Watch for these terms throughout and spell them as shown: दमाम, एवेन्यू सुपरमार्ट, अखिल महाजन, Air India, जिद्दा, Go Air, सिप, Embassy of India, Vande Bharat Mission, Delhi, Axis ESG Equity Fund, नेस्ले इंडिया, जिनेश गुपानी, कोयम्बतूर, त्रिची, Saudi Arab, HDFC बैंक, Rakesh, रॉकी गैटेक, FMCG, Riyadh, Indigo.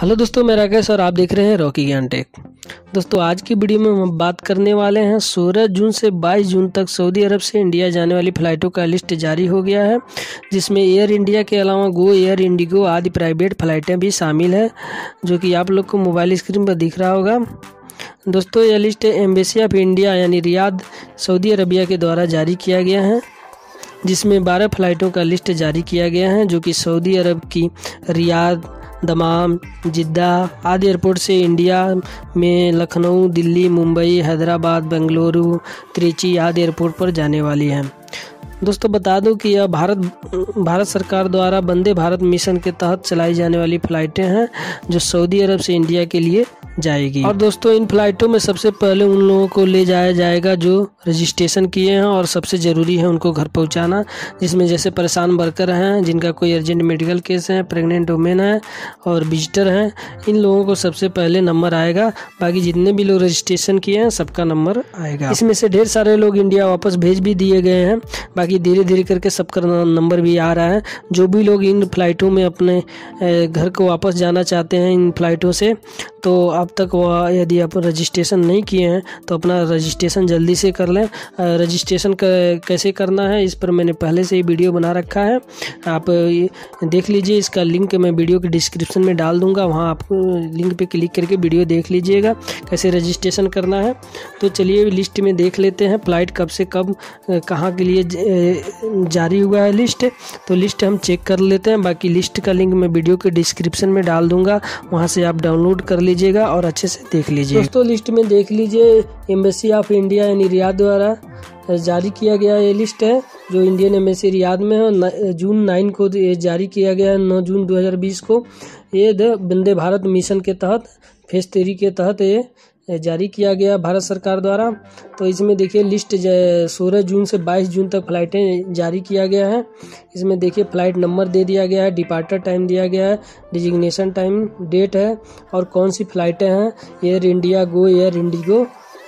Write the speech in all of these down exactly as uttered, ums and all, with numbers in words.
Hello दोस्तों, मैं राकेश और आप देख रहे हैं रॉकी गैटेक। दोस्तों आज की वीडियो में हम बात करने वाले हैं सोलह जून से बाईस जून तक सऊदी अरब से इंडिया जाने वाली फ़्लाइटों का लिस्ट जारी हो गया है, जिसमें एयर इंडिया के अलावा गो एयर, इंडिगो आदि प्राइवेट फ़्लाइटें भी शामिल हैं, जो कि आप लोग को मोबाइल स्क्रीन पर दिख रहा होगा। दोस्तों यह लिस्ट एम्बेसी ऑफ इंडिया यानी रियाद सऊदी अरबिया के द्वारा जारी किया गया है, जिसमें बारह फ़्लाइटों का लिस्ट जारी किया गया है, जो कि सऊदी अरब की रियाद, दमाम, जिद्दा आदि एयरपोर्ट से इंडिया में लखनऊ, दिल्ली, मुंबई, हैदराबाद, बेंगलुरु, त्रिची आदि एयरपोर्ट पर जाने वाली है। दोस्तों बता दूं कि यह भारत भारत सरकार द्वारा वंदे भारत मिशन के तहत चलाई जाने वाली फ़्लाइटें हैं, जो सऊदी अरब से इंडिया के लिए जाएगी। और दोस्तों इन फ़्लाइटों में सबसे पहले उन लोगों को ले जाया जाएगा जो रजिस्ट्रेशन किए हैं, और सबसे ज़रूरी है उनको घर पहुंचाना, जिसमें जैसे परेशान वर्कर हैं, जिनका कोई अर्जेंट मेडिकल केस है, प्रेग्नेंट वुमेन है और विजिटर हैं, इन लोगों को सबसे पहले नंबर आएगा। बाकी जितने भी लोग रजिस्ट्रेशन किए हैं सबका नंबर आएगा। इसमें से ढेर सारे लोग इंडिया वापस भेज भी दिए गए हैं, बाकी धीरे धीरे करके सबका नंबर भी आ रहा है। जो भी लोग इन फ़्लाइटों में अपने घर को वापस जाना चाहते हैं इन फ़्लाइटों से, तो अब तक वह यदि आप रजिस्ट्रेशन नहीं किए हैं तो अपना रजिस्ट्रेशन जल्दी से कर लें। रजिस्ट्रेशन कैसे करना है इस पर मैंने पहले से ही वीडियो बना रखा है, आप देख लीजिए। इसका लिंक मैं वीडियो के डिस्क्रिप्शन में डाल दूंगा, वहां आप लिंक पे क्लिक करके वीडियो देख लीजिएगा कैसे रजिस्ट्रेशन करना है। तो चलिए लिस्ट में देख लेते हैं फ़्लाइट कब से कब कहाँ के लिए जारी हुआ है लिस्ट। तो लिस्ट हम चेक कर लेते हैं, बाकी लिस्ट का लिंक मैं वीडियो के डिस्क्रिप्शन में डाल दूँगा, वहाँ से आप डाउनलोड कर लीजिएगा और अच्छे से देख लीजिए। दोस्तों लिस्ट में देख लीजिए, एम्बेसी ऑफ इंडिया यानी रियाद द्वारा जारी किया गया ये लिस्ट है, जो इंडियन एम्बेसी रियाद में है। न, जून नाइन को ये जारी किया गया है, नौ जून दो हज़ार बीस को। ये वंदे भारत मिशन के तहत फेज थ्री के तहत ये जारी किया गया भारत सरकार द्वारा। तो इसमें देखिए लिस्ट सोलह जून से बाईस जून तक फ़्लाइटें जारी किया गया है। इसमें देखिए फ़्लाइट नंबर दे दिया गया है, डिपार्चर टाइम दिया गया है, डिजिग्नेशन टाइम, डेट है और कौन सी फ़्लाइटें हैं। Air India, Go Air, IndiGo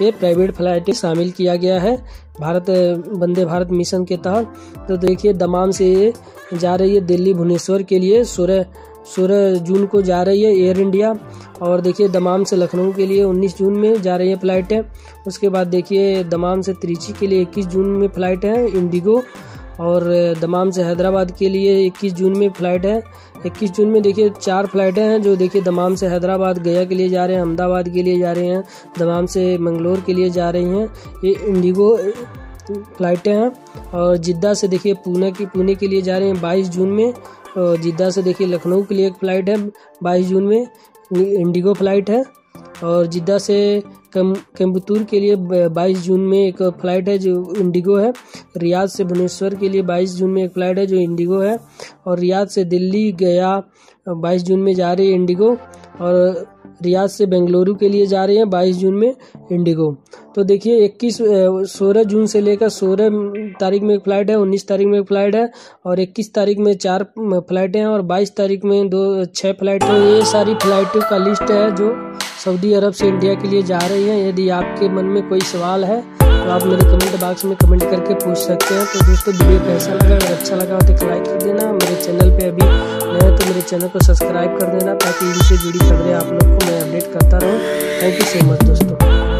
ये प्राइवेट फ़्लाइटें शामिल किया गया है भारत वंदे भारत मिशन के तहत। तो देखिए दमाम से ये जा रही है दिल्ली भुवनेश्वर के लिए, सोलह सोलह जून को जा रही है एयर इंडिया। और देखिए दमाम से लखनऊ के लिए उन्नीस जून में जा रही है फ़्लाइटें। उसके बाद देखिए दमाम से त्रिची के लिए इक्कीस जून में फ़्लाइट है इंडिगो, और दमाम से हैदराबाद के लिए इक्कीस जून में फ़्लाइट है। इक्कीस जून में देखिए चार फ़्लाइटें हैं, जो देखिए दमाम से हैदराबाद, गया के लिए जा रहे हैं, अहमदाबाद के लिए जा रहे हैं, दमाम से मंगलोर के लिए जा रही हैं, ये इंडिगो फ़्लाइटें हैं। और जिद्दा से देखिए पुणे की पुणे के लिए जा रहे हैं बाईस जून में। जिद्दा से देखिए लखनऊ के लिए एक फ़्लाइट है बाईस जून में, इंडिगो फ़्लाइट है। और जिद्दा से कोयम्बतूर के लिए बाईस जून में एक फ़्लाइट है जो इंडिगो है। रियाद से भुवनेश्वर के लिए बाईस जून में एक फ़्लाइट है जो इंडिगो है। और रियाद से दिल्ली गया बाईस जून में जा रही है इंडिगो। और रियाद से बेंगलुरु के लिए जा रही है बाईस जून में इंडिगो। तो देखिए इक्कीस सोलह जून से लेकर सोलह तारीख में एक फ़्लाइट है, उन्नीस तारीख में एक फ़्लाइट है, और इक्कीस तारीख में चार फ़्लाइटें हैं, और बाईस तारीख में दो छः फ़्लाइटें। ये सारी फ़्लाइटों का लिस्ट है जो सऊदी अरब से इंडिया के लिए जा रही है। यदि आपके मन में कोई सवाल है तो आप मेरे कमेंट बॉक्स में कमेंट करके पूछ सकते हैं। तो दोस्तों वीडियो कैसा लगा, अगर अच्छा लगा हो तो लाइक कर देना। मेरे चैनल पे अभी नए तो मेरे चैनल को सब्सक्राइब कर देना, ताकि इनसे जुड़ी खबरें आप लोग को मैं अपडेट करता रहूँ। थैंक यू सो मच दोस्तों।